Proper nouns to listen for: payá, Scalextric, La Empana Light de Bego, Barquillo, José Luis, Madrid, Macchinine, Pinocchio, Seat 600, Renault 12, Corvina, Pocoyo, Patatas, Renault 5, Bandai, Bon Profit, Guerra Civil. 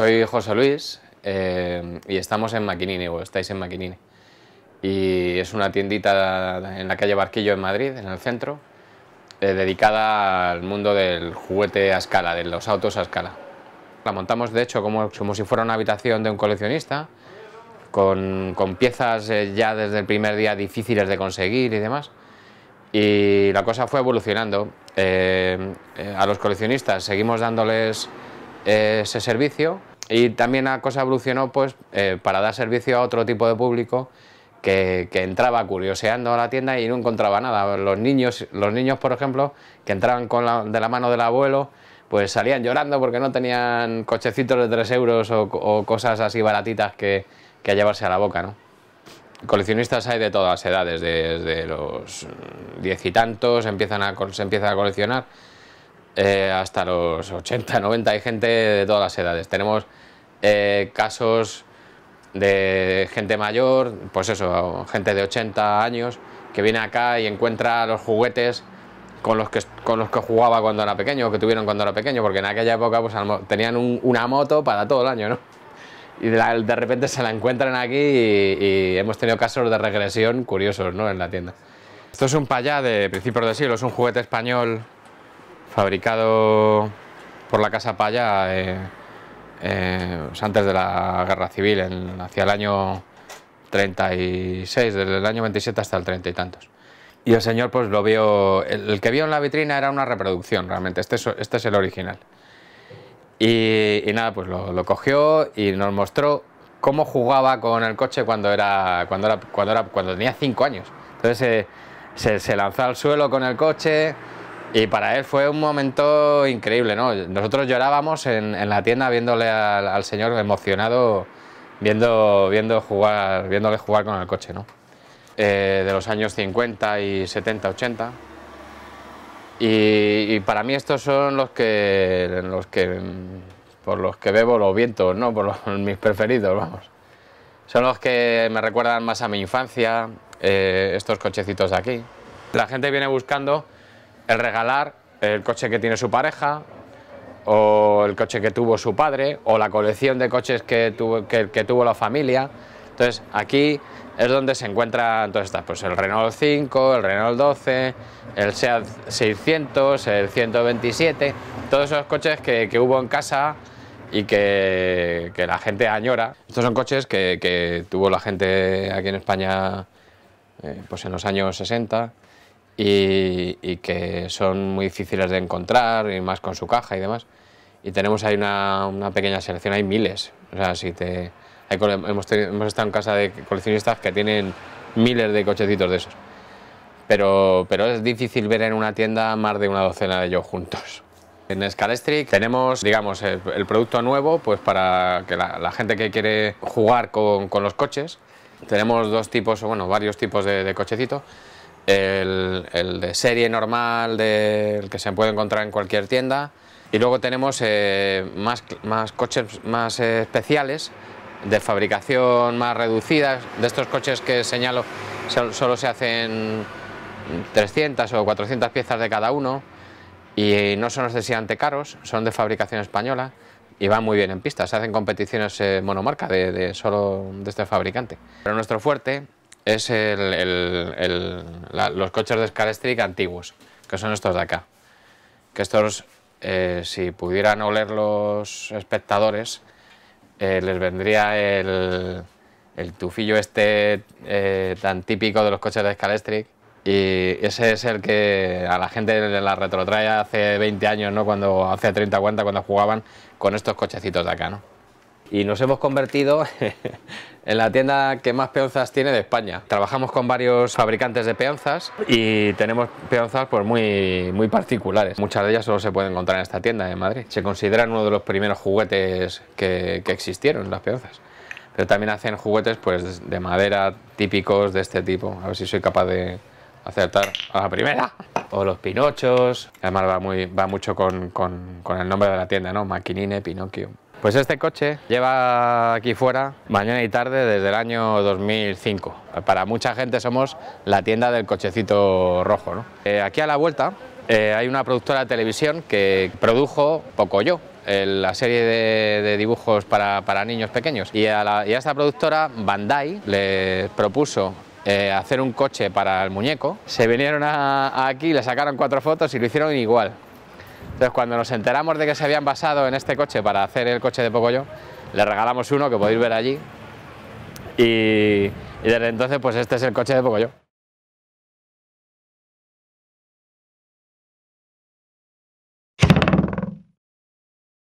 Soy José Luis y estamos en Macchinine, o estáis en Macchinine. Y es una tiendita en la calle Barquillo en Madrid, en el centro, dedicada al mundo del juguete a escala, de los autos a escala. La montamos de hecho como si fuera una habitación de un coleccionista, con piezas ya desde el primer día difíciles de conseguir y demás. Y la cosa fue evolucionando. A los coleccionistas seguimos dándoles ese servicio, y también la cosa evolucionó pues, para dar servicio a otro tipo de público que entraba curioseando a la tienda y no encontraba nada. Los niños por ejemplo, que entraban de la mano del abuelo, pues salían llorando porque no tenían cochecitos de 3 euros o cosas así baratitas que llevarse a la boca, ¿no? Coleccionistas hay de todas las edades, desde los 10 y tantos se empieza a coleccionar hasta los 80, 90, hay gente de todas las edades. Tenemos casos de gente mayor, pues eso, gente de 80 años que viene acá y encuentra los juguetes con los que jugaba cuando era pequeño, o que tuvieron cuando era pequeño, porque en aquella época pues tenían una moto para todo el año, ¿no? Y de repente se la encuentran aquí y hemos tenido casos de regresión curiosos, ¿no?, en la tienda. Esto es un payá de principios de siglo, es un juguete español fabricado por la casa Payá pues antes de la Guerra Civil, hacia el año 36, desde el año 27 hasta el 30 y tantos. Y el señor pues lo vio, el que vio en la vitrina era una reproducción realmente, este es el original. Y nada, pues lo cogió y nos mostró cómo jugaba con el coche cuando tenía 5 años. Entonces se lanzó al suelo con el coche y para él fue un momento increíble, ¿no? Nosotros llorábamos en la tienda viéndole al señor emocionado, viéndole jugar con el coche, ¿no? De los años 50 y 70, 80. Y para mí estos son por los que bebo los vientos, ¿no? Mis preferidos, vamos. Son los que me recuerdan más a mi infancia, estos cochecitos de aquí. La gente viene buscando el regalar el coche que tiene su pareja, o el coche que tuvo su padre, o la colección de coches que tuvo la familia. Entonces aquí es donde se encuentran todas estas, pues el Renault 5, el Renault 12, el Seat 600, el 127, todos esos coches que hubo en casa y que la gente añora. Estos son coches que tuvo la gente aquí en España pues en los años 60 y que son muy difíciles de encontrar, y más con su caja y demás. Y tenemos ahí una pequeña selección, hay miles, o sea, hemos estado en casa de coleccionistas que tienen miles de cochecitos de esos. Pero es difícil ver en una tienda más de una docena de ellos juntos. En Scalextric tenemos, digamos, el producto nuevo, pues para que la gente que quiere jugar con los coches. Tenemos varios tipos de cochecito. El de serie normal, el que se puede encontrar en cualquier tienda. Y luego tenemos más coches más especiales, de fabricación más reducida. De estos coches que señalo, solo se hacen 300 o 400 piezas de cada uno y no son excesivamente caros, son de fabricación española y van muy bien en pista. Se hacen competiciones monomarca de este fabricante. Pero nuestro fuerte es los coches de Scalextric antiguos, que son estos de acá. Que estos, si pudieran oler los espectadores, les vendría el tufillo este tan típico de los coches de Scalextric, y ese es el que a la gente la retrotrae hace 20 años, ¿no? Cuando hace 30 o 40, cuando jugaban con estos cochecitos de acá, ¿no? Y nos hemos convertido en la tienda que más peonzas tiene de España. Trabajamos con varios fabricantes de peonzas y tenemos peonzas pues muy, muy particulares. Muchas de ellas solo se pueden encontrar en esta tienda de Madrid. Se consideran uno de los primeros juguetes que existieron, las peonzas. Pero también hacen juguetes pues de madera típicos de este tipo. A ver si soy capaz de acertar a la primera. O los Pinochos. Además va mucho con el nombre de la tienda, ¿no? Macchinine, Pinocchio. Pues este coche lleva aquí fuera mañana y tarde desde el año 2005. Para mucha gente somos la tienda del cochecito rojo, ¿no? Aquí a la vuelta hay una productora de televisión que produjo Pocoyo, la serie de dibujos para niños pequeños. Y a esta productora, Bandai, le propuso hacer un coche para el muñeco. Se vinieron aquí, le sacaron 4 fotos y lo hicieron igual. Entonces, cuando nos enteramos de que se habían basado en este coche para hacer el coche de Pocoyo, le regalamos uno que podéis ver allí. Y desde entonces, pues este es el coche de Pocoyo.